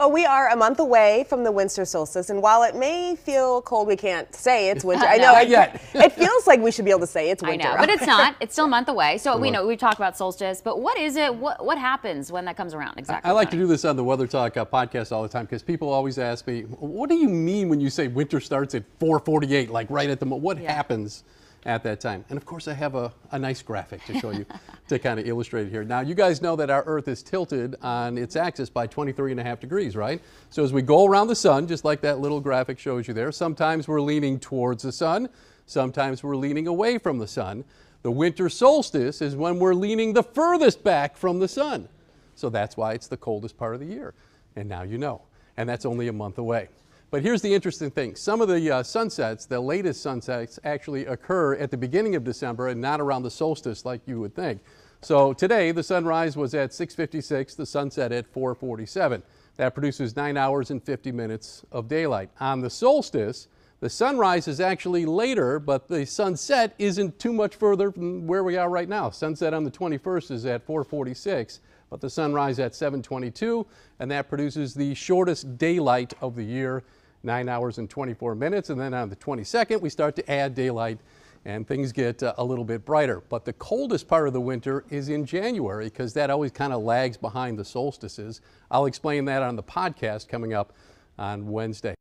Well, we are a month away from the winter solstice, and while it may feel cold, we can't say it's winter. I know. Not yet. It feels like we should be able to say it's winter. I know, but it's not. It's still a month away. So we know we talk about solstice, but what is it? What happens when that comes around exactly? I like to do this on the Weather Talk podcast all the time because people always ask me, "What do you mean when you say winter starts at 4:48? Like right at the moment? What happens at that time?" And of course, I have a nice graphic to show you to kind of illustrate it here. Now, you guys know that our Earth is tilted on its axis by 23.5 degrees, right? So as we go around the sun, just like that little graphic shows you there, sometimes we're leaning towards the sun, sometimes we're leaning away from the sun. The winter solstice is when we're leaning the furthest back from the sun. So that's why it's the coldest part of the year. And now you know. And that's only a month away. But here's the interesting thing. Some of the sunsets, the latest sunsets, actually occur at the beginning of December and not around the solstice like you would think. So today, the sunrise was at 6:56, the sunset at 4:47. That produces 9 hours and 50 minutes of daylight. On the solstice, the sunrise is actually later, but the sunset isn't too much further from where we are right now. Sunset on the 21st is at 4:46. But the sunrise at 7:22, and that produces the shortest daylight of the year, 9 hours and 24 minutes. And then on the 22nd, we start to add daylight and things get a little bit brighter. But the coldest part of the winter is in January because that always kind of lags behind the solstices. I'll explain that on the podcast coming up on Wednesday.